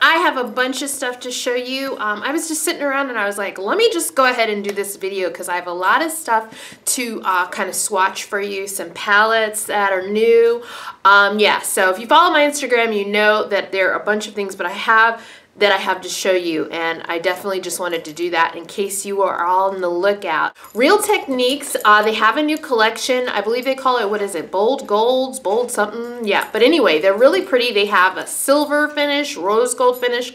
I have a bunch of stuff to show you. I was just sitting around and I was like, let me just go ahead and do this video because I have a lot of stuff to kind of swatch for you, some palettes that are new. Yeah, so if you follow my Instagram, you know that there are a bunch of things that I have to show you, and I definitely just wanted to do that in case you are all on the lookout. Real Techniques, they have a new collection. I believe they call it, what is it, Bold Golds, Bold something? Yeah, but anyway, they're really pretty. They have a silver finish, rose gold finish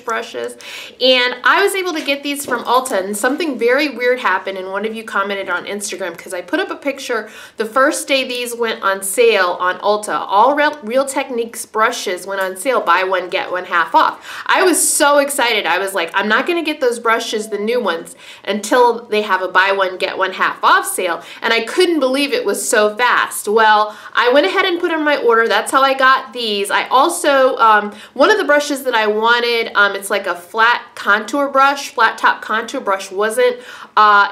brushes, and I was able to get these from Ulta, and something very weird happened, and one of you commented on Instagram because I put up a picture the first day these went on sale on Ulta. All Real Techniques brushes went on sale, buy one, get one half off. I was so excited. I was like, I'm not going to get those brushes, the new ones, until they have a buy one, get one half off sale. And I couldn't believe it was so fast. Well, I went ahead and put in my order. That's how I got these. I also, one of the brushes that I wanted, it's like a flat contour brush, flat top contour brush, wasn't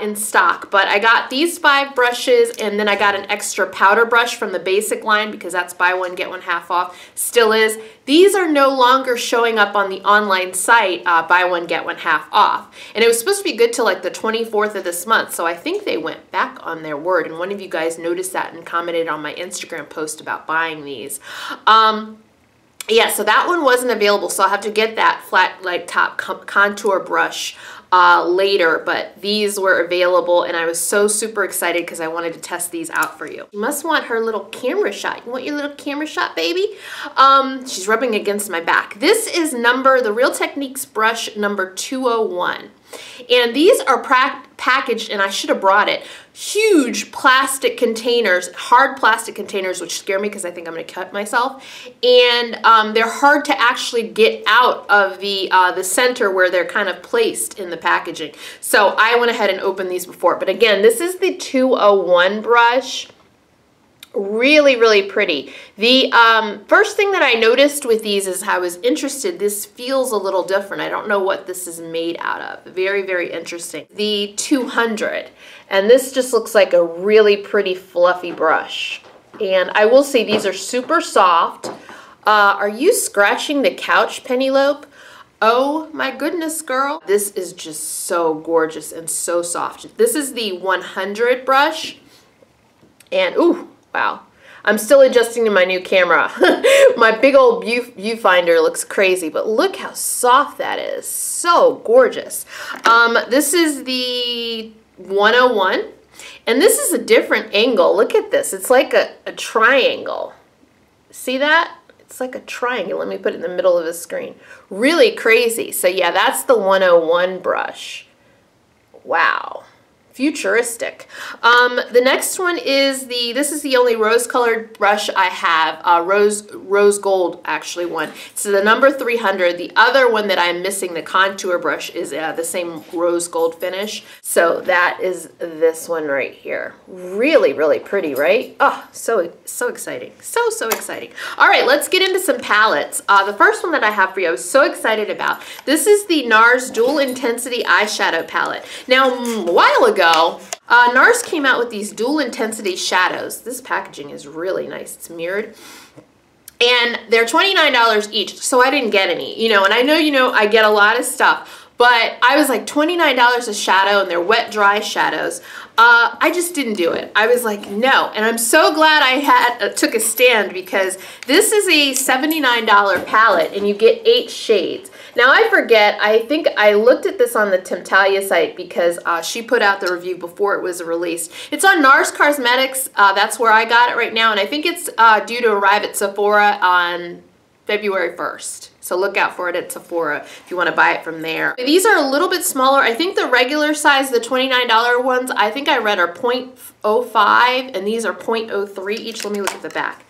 in stock. But I got these 5 brushes, and then I got an extra powder brush from the basic line because that's buy one, get one half off. Still is. These are no longer showing up on the online site, buy one, get one half off. And it was supposed to be good till like the 24th of this month, so I think they went back on their word, and one of you guys noticed that and commented on my Instagram post about buying these. Yeah, so that one wasn't available, so I'll have to get that flat like top contour brush later, but these were available, and I was so super excited because I wanted to test these out for you. You must want her little camera shot. You want your little camera shot, baby? She's rubbing against my back. This is the Real Techniques brush number 201. And these are packaged, and I should have brought it, huge plastic containers, hard plastic containers, which scare me because I think I'm going to cut myself. And they're hard to actually get out of the center where they're kind of placed in the packaging. So I went ahead and opened these before. But again, this is the 201 brush. Really, really pretty. The first thing that I noticed with these is I was interested. This feels a little different. I don't know what this is made out of. Very, very interesting. The 200. And this just looks like a really pretty fluffy brush. And I will say these are super soft. Are you scratching the couch, Penelope? Oh my goodness, girl. This is just so gorgeous and so soft. This is the 100 brush. And ooh. Wow. I'm still adjusting to my new camera. My big old viewfinder looks crazy, but look how soft that is. So gorgeous. This is the 101, and this is a different angle. Look at this. It's like a triangle. See that? It's like a triangle. Let me put it in the middle of the screen. Really crazy. So yeah, that's the 101 brush. Wow. Futuristic. The next one is this is the only rose colored brush I have, rose gold actually one. So the number 300, the other one that I'm missing, the contour brush, is the same rose gold finish. So that is this one right here. Really, really pretty, right? Oh, so exciting. So exciting. All right, let's get into some palettes. The first one that I have for you, I was so excited about. This is the NARS Dual Intensity Eyeshadow Palette. Now, a while ago, NARS came out with these dual intensity shadows. This packaging is really nice. It's mirrored. And they're $29 each, so I didn't get any. You know, and I know, you know, I get a lot of stuff. But I was like, $29 a shadow, and they're wet, dry shadows. I just didn't do it. I was like, no. And I'm so glad I took a stand, because this is a $79 palette, and you get 8 shades. Now, I forget. I think I looked at this on the Temptalia site because she put out the review before it was released. It's on NARS Cosmetics. That's where I got it right now, and I think it's due to arrive at Sephora on February 1st. So look out for it at Sephora if you want to buy it from there. These are a little bit smaller. I think the regular size, the $29 ones, I think I read are 0.05, and these are 0.03 each. Let me look at the back.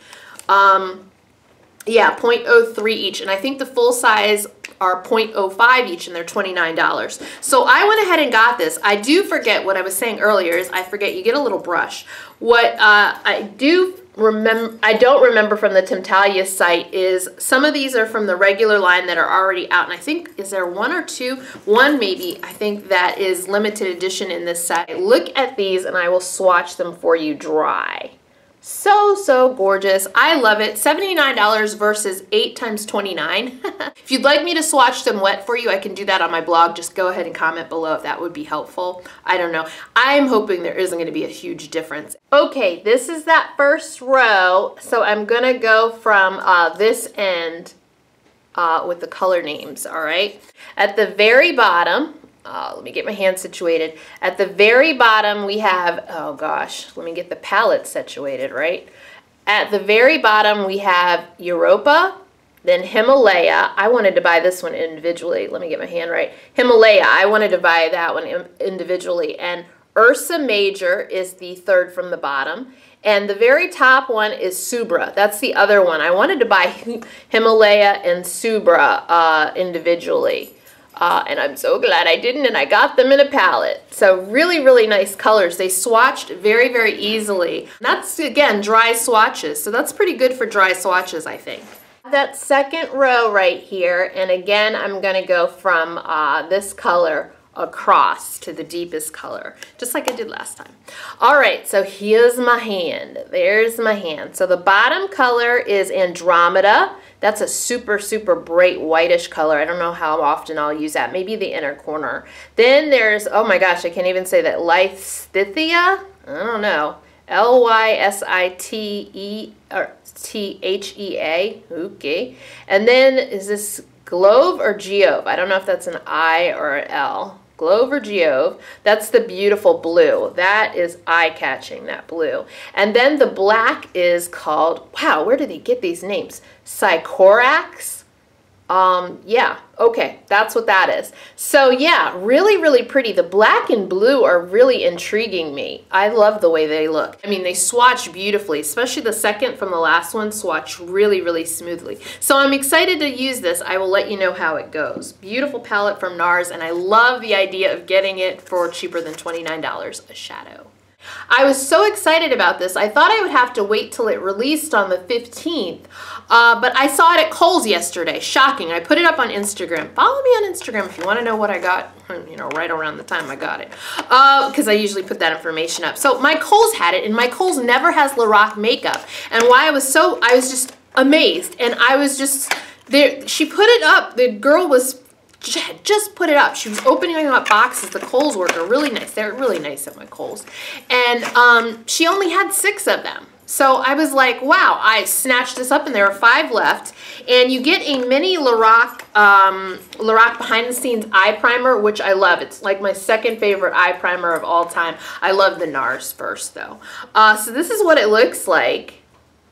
Yeah, 0.03 each, and I think the full size are 0.05 each, and they're $29. So I went ahead and got this. I do forget what I was saying earlier is I forget you get a little brush. What I do remember, I don't remember from the Temptalia site, is some of these are from the regular line that are already out, and I think, is there one or two? One maybe, I think, that is limited edition in this set. Look at these, and I will swatch them for you dry. So gorgeous. I love it. $79 versus 8 times 29. If you'd like me to swatch them wet for you, I can do that on my blog. Just go ahead and comment below if that would be helpful. I don't know. I'm hoping there isn't going to be a huge difference. Okay, this is that first row. So I'm going to go from this end with the color names, all right? At the very bottom, let me get my hand situated. At the very bottom we have, oh gosh, let me get the palette situated, right? At the very bottom we have Europa, then Himalaya. I wanted to buy this one individually. Let me get my hand right. Himalaya, I wanted to buy that one individually. And Ursa Major is the third from the bottom. And the very top one is Subra. That's the other one. I wanted to buy Himalaya and Subra individually. And I'm so glad I didn't, and I got them in a palette. So really nice colors. They swatched very easily. And that's, again, dry swatches. So that's pretty good for dry swatches, I think. That second row right here, and again, I'm going to go from this color across to the deepest color, just like I did last time. All right, so here's my hand. There's my hand. So the bottom color is Andromeda. That's a super bright whitish color. I don't know how often I'll use that. Maybe the inner corner. Then there's, oh my gosh, I can't even say that. Lysithia? I don't know. Lysithea. Okay. And then is this Glove or Geove? I don't know if that's an I or an L. Glove or Geove. That's the beautiful blue. That is eye-catching, that blue. And then the black is called, wow, where do they get these names? Psychorax? Yeah, okay, that's what that is. So yeah, really pretty. The black and blue are really intriguing me. I love the way they look. I mean, they swatch beautifully, especially the second from the last one swatch really smoothly. So I'm excited to use this. I will let you know how it goes. Beautiful palette from NARS, and I love the idea of getting it for cheaper than $29 a shadow. I was so excited about this. I thought I would have to wait till it released on the 15th, but I saw it at Kohl's yesterday. Shocking. I put it up on Instagram. Follow me on Instagram if you want to know what I got, you know, right around the time I got it, because I usually put that information up. So my Kohl's had it, and my Kohl's never has Lorac makeup, and why I was just amazed, and I was just, there. She put it up, the girl was just put it up. She was opening up boxes. The Kohl's worker, really nice. They're really nice at my Kohl's. And she only had 6 of them. So I was like, wow, I snatched this up and there are 5 left. And you get a mini Lorac behind the scenes eye primer, which I love. It's like my second favorite eye primer of all time. I love the NARS first though. So this is what it looks like.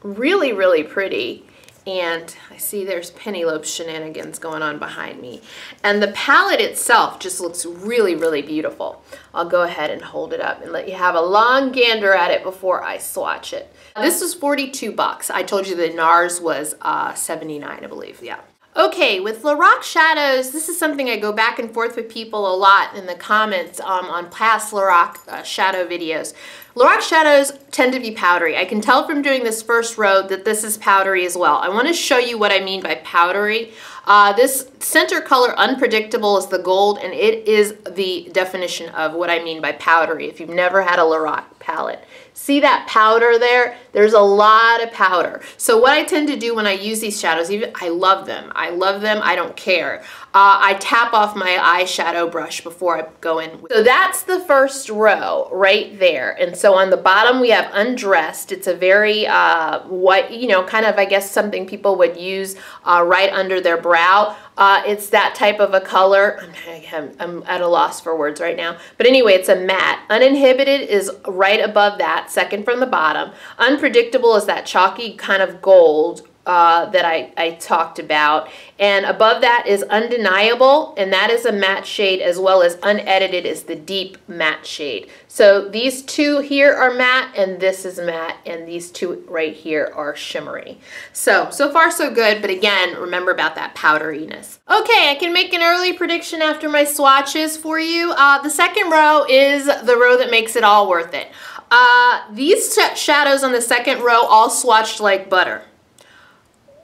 Really pretty. And I see there's Penelope shenanigans going on behind me. And the palette itself just looks really beautiful. I'll go ahead and hold it up and let you have a long gander at it before I swatch it. This was $42. I told you the NARS was $79, I believe, yeah. Okay, with Lorac shadows, this is something I go back and forth with people a lot in the comments on past Lorac shadow videos. Lorac shadows tend to be powdery. I can tell from doing this first row that this is powdery as well. I want to show you what I mean by powdery. This center color, Unpredictable, is the gold, and it is the definition of what I mean by powdery if you've never had a Lorac palette. See that powder there? There's a lot of powder. So what I tend to do when I use these shadows, even I love them. I don't care. I tap off my eyeshadow brush before I go in. So that's the first row right there. And so on the bottom we have Undressed. It's a very white, you know, kind of, I guess, something people would use right under their brow. It's that type of a color. I'm at a loss for words right now. But anyway, it's a matte. Uninhibited is right above that, second from the bottom. Unpredictable is that chalky kind of gold that I talked about. And above that is Undeniable, and that is a matte shade, as well as Unedited is the deep matte shade. So these two here are matte, and this is matte, and these two right here are shimmery. So far so good, but again, remember about that powderiness. Okay, I can make an early prediction after my swatches for you. The second row is the row that makes it all worth it. These shadows on the second row all swatched like butter.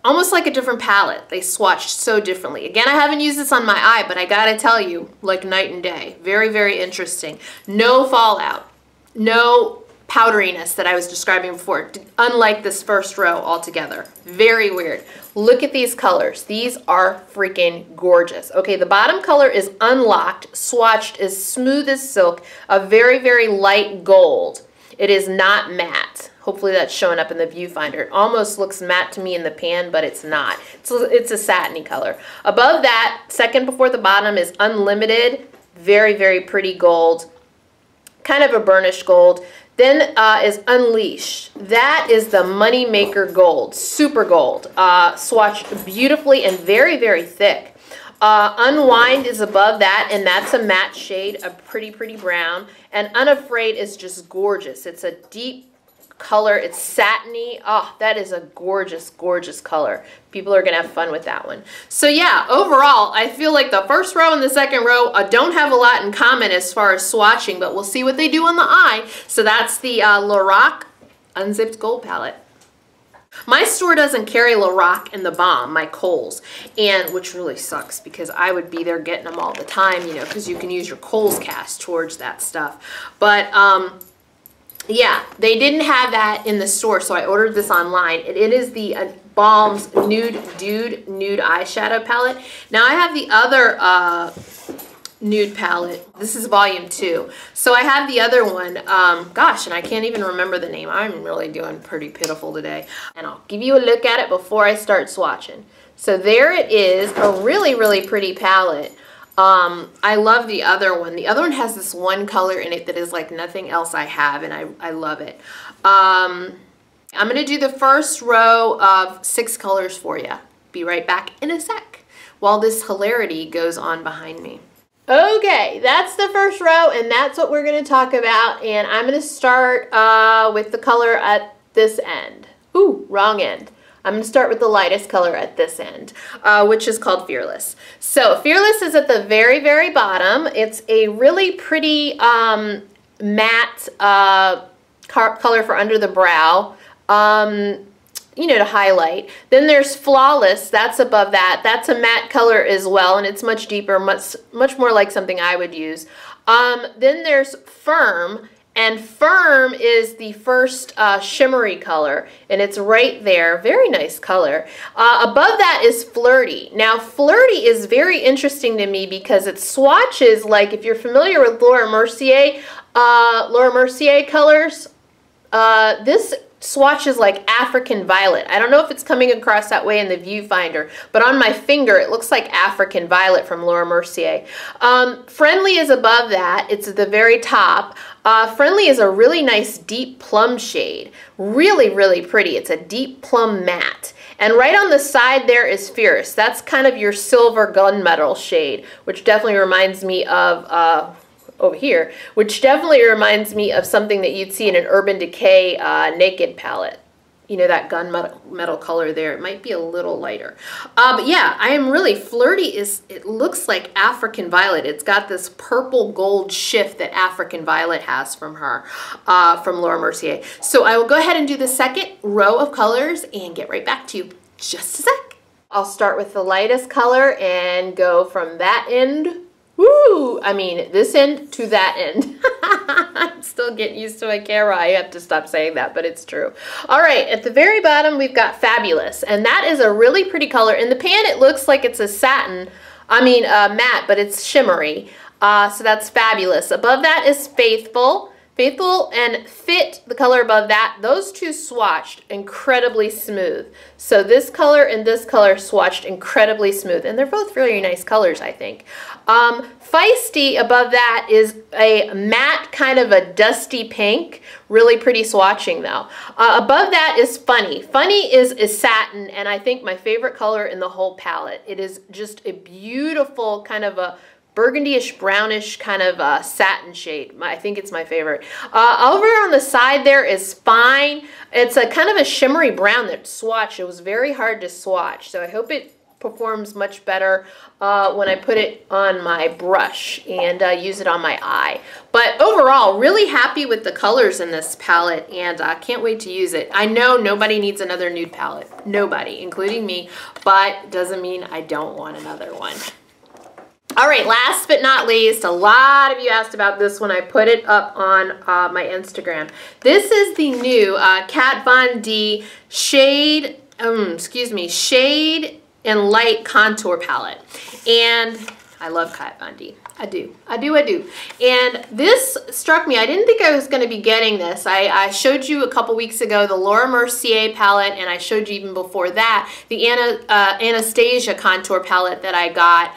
Almost like a different palette. They swatched so differently. Again, I haven't used this on my eye, but I gotta tell you, like night and day. Very interesting. No fallout. No powderiness that I was describing before, unlike this first row altogether. Very weird. Look at these colors. These are freaking gorgeous. Okay, the bottom color is unlocked, swatched as smooth as silk, a very, very light gold. It is not matte. Hopefully that's showing up in the viewfinder. It almost looks matte to me in the pan, but it's not. It's a satiny color. Above that, second before the bottom, is Unlimited. Very, very pretty gold. Kind of a burnished gold. Then is Unleash. That is the Moneymaker Gold. Super gold. Swatched beautifully and very, very thick. Unwind is above that, and that's a matte shade, a pretty, pretty brown. And Unafraid is just gorgeous. It's a deep color. It's satiny. Oh, that is a gorgeous, gorgeous color. People are going to have fun with that one. So yeah, overall, I feel like the first row and the second row don't have a lot in common as far as swatching, but we'll see what they do on the eye. So that's the Lorac Unzipped Gold Palette. My store doesn't carry Lorac and the Bomb, my Kohl's, and which really sucks because I would be there getting them all the time, you know, because you can use your Kohl's cash towards that stuff. But yeah, they didn't have that in the store, so I ordered this online. It is the Bomb's Nude Dude Nude Eyeshadow Palette. Now I have the other nude palette. This is volume 2. So I have the other one. Gosh, and I can't even remember the name. I'm really doing pretty pitiful today. And I'll give you a look at it before I start swatching. So there it is, a really, really pretty palette. I love the other one. The other one has this one color in it that is like nothing else I have, and I love it. I'm going to do the first row of 6 colors for you. Be right back in a sec while this hilarity goes on behind me. Okay, that's the first row, and that's what we're going to talk about, and I'm going to start with the color at this end. Ooh, wrong end. I'm going to start with the lightest color at this end, which is called Fearless. So Fearless is at the very, very bottom. It's a really pretty matte color for under the brow, you know, to highlight. Then there's Flawless. That's above that. That's a matte color as well, and it's much deeper, much more like something I would use. Then there's Firm. And Firm is the first shimmery color, and it's right there. Very nice color. Above that is Flirty. Now, Flirty is very interesting to me because it swatches, like if you're familiar with Laura Mercier colors, this swatches like African Violet. I don't know if it's coming across that way in the viewfinder, but on my finger it looks like African Violet from Laura Mercier. Friendly is above that. It's at the very top. Friendly is a really nice deep plum shade. Really, really pretty. It's a deep plum matte. And right on the side there is Fierce. That's kind of your silver gunmetal shade, which definitely reminds me of over here, which definitely reminds me of something that you'd see in an Urban Decay Naked palette. You know, that gunmetal color there. It might be a little lighter. But yeah, I am really, Flirty is, it looks like African Violet. It's got this purple gold shift that African Violet has from her, from Laura Mercier. So I will go ahead and do the second row of colors and get right back to you. Just a sec. I'll start with the lightest color and go from that end. Woo! I mean, this end to that end. I'm still getting used to my camera. I have to stop saying that, but it's true. All right, at the very bottom, we've got Fabulous, and that is a really pretty color. In the pan, it looks like it's a matte, but it's shimmery. So that's Fabulous. Above that is Faithful. Faithful and Fit, the color above that, those two swatched incredibly smooth. So this color and this color swatched incredibly smooth. And they're both really nice colors, I think. Feisty above that is a matte, kind of a dusty pink. Really pretty swatching though. Above that is Funny. Funny is satin, and I think my favorite color in the whole palette. It is just a beautiful kind of a burgundy-ish, brownish kind of satin shade. I think it's my favorite. Over on the side there is Fine. It's a kind of a shimmery brown that swatched. It was very hard to swatch, so I hope it performs much better when I put it on my brush and use it on my eye. But overall, really happy with the colors in this palette, and I can't wait to use it. I know nobody needs another nude palette. Nobody, including me, but doesn't mean I don't want another one. All right, last but not least, a lot of you asked about this when I put it up on my Instagram. This is the new Kat Von D Shade and Light Contour Palette. And I love Kat Von D. I do. And this struck me. I didn't think I was going to be getting this. I showed you a couple weeks ago the Laura Mercier palette, and I showed you even before that the Anastasia contour palette that I got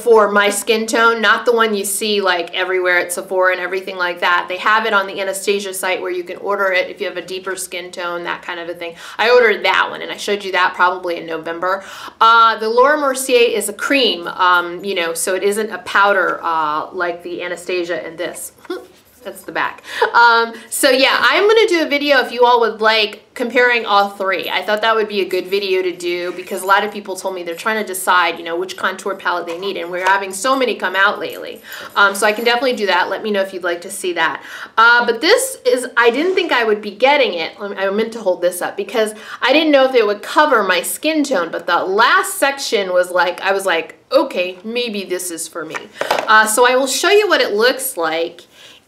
for my skin tone, not the one you see like everywhere at Sephora and everything like that. They have it on the Anastasia site where you can order it if you have a deeper skin tone, that kind of a thing. I ordered that one and I showed you that probably in November. The Laura Mercier is a cream, you know, so it isn't a powder like the Anastasia and this. That's the back. So yeah, I'm going to do a video if you all would like comparing all three. I thought that would be a good video to do because a lot of people told me they're trying to decide, you know, which contour palette they need, and we're having so many come out lately. So I can definitely do that. Let me know if you'd like to see that. But this is, I didn't think I would be getting it. I meant to hold this up because I didn't know if it would cover my skin tone, but the last section was like, I was like, okay, maybe this is for me. So I will show you what it looks like.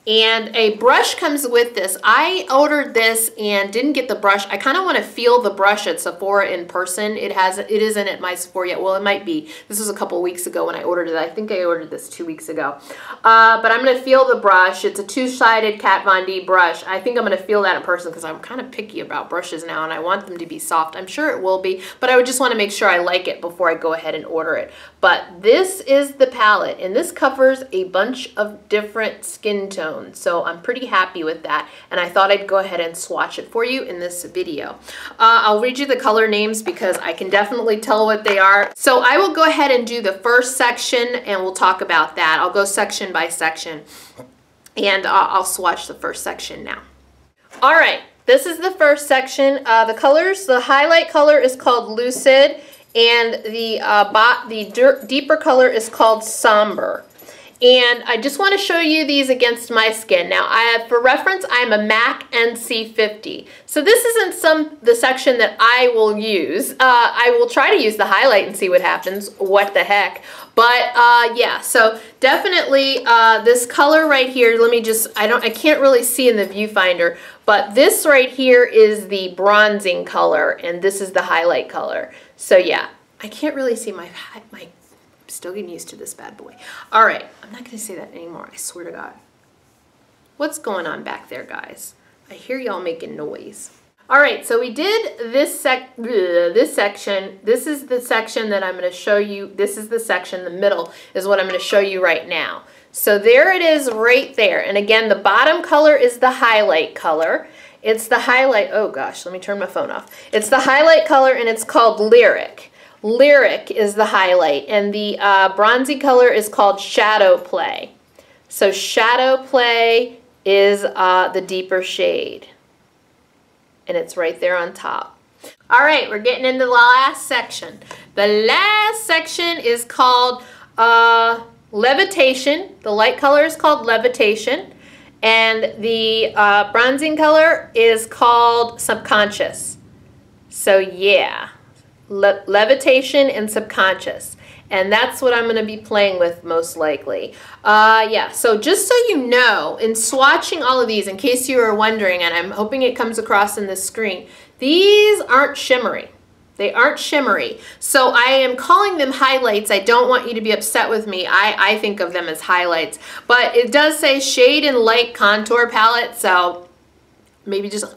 And a brush comes with this. I ordered this and didn't get the brush. I kind of want to feel the brush at Sephora in person. It isn't at my Sephora yet. Well, it might be. This was a couple weeks ago when I ordered it. I think I ordered this 2 weeks ago. But I'm going to feel the brush. It's a two-sided Kat Von D brush. I think I'm going to feel that in person because I'm kind of picky about brushes now and I want them to be soft. I'm sure it will be, but I would just want to make sure I like it before I go ahead and order it. But this is the palette, and this covers a bunch of different skin tones. So I'm pretty happy with that, and I thought I'd go ahead and swatch it for you in this video. I'll read you the color names because I can definitely tell what they are. So I will go ahead and do the first section and we'll talk about that. I'll go section by section and I'll swatch the first section now. All right, this is the first section. The colors, the highlight color is called Lucid, and the deeper color is called Somber. And I just want to show you these against my skin. Now, for reference, I'm a MAC NC50. So this isn't the section that I will use. I will try to use the highlight and see what happens. What the heck? But yeah, so definitely this color right here. Let me just, I can't really see in the viewfinder, but this right here is the bronzing color, and this is the highlight color. So yeah, I can't really see my. Still getting used to this bad boy. All right, I'm not gonna say that anymore, I swear to God. What's going on back there, guys? I hear y'all making noise. All right, so we did this section. This is the section that I'm gonna show you. This is the section, the middle is what I'm gonna show you right now. So there it is right there. And again, the bottom color is the highlight color. It's the highlight, oh gosh, let me turn my phone off. It's the highlight color, and it's called Lyric. Lyric is the highlight, and the bronzy color is called Shadow Play. So Shadow Play is the deeper shade, and it's right there on top. All right, we're getting into the last section. The last section is called Levitation. The light color is called Levitation, and the bronzing color is called Subconscious. So yeah. Levitation and Subconscious, and that's what I'm going to be playing with most likely. Yeah, so just so you know, in swatching all of these, in case you were wondering, and I'm hoping it comes across in this screen, these aren't shimmery. They aren't shimmery. So I am calling them highlights. I don't want you to be upset with me. I think of them as highlights, but it does say Shade and Light Contour Palette, so maybe just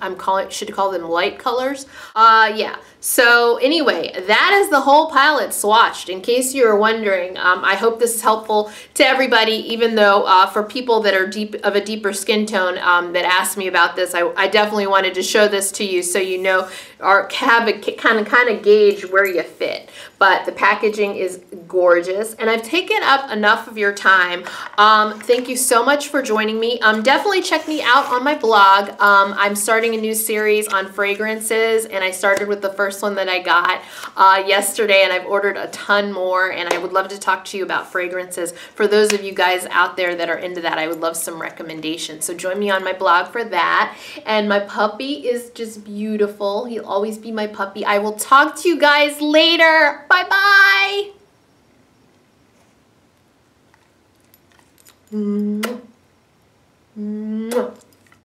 should call them light colors. Yeah, so anyway, that is the whole palette swatched, in case you were wondering. I hope this is helpful to everybody, even though for people that are of a deeper skin tone that asked me about this, I definitely wanted to show this to you so you know, or kind of gauge where you fit. But the packaging is gorgeous, and I've taken up enough of your time. Thank you so much for joining me. Definitely check me out on my blog. I'm starting a new series on fragrances, and I started with the first one that I got yesterday, and I've ordered a ton more, and I would love to talk to you about fragrances. For those of you guys out there that are into that, I would love some recommendations. So join me on my blog for that. And my puppy is just beautiful. He'll always be my puppy. I will talk to you guys later. Bye-bye. Mwah. Mwah.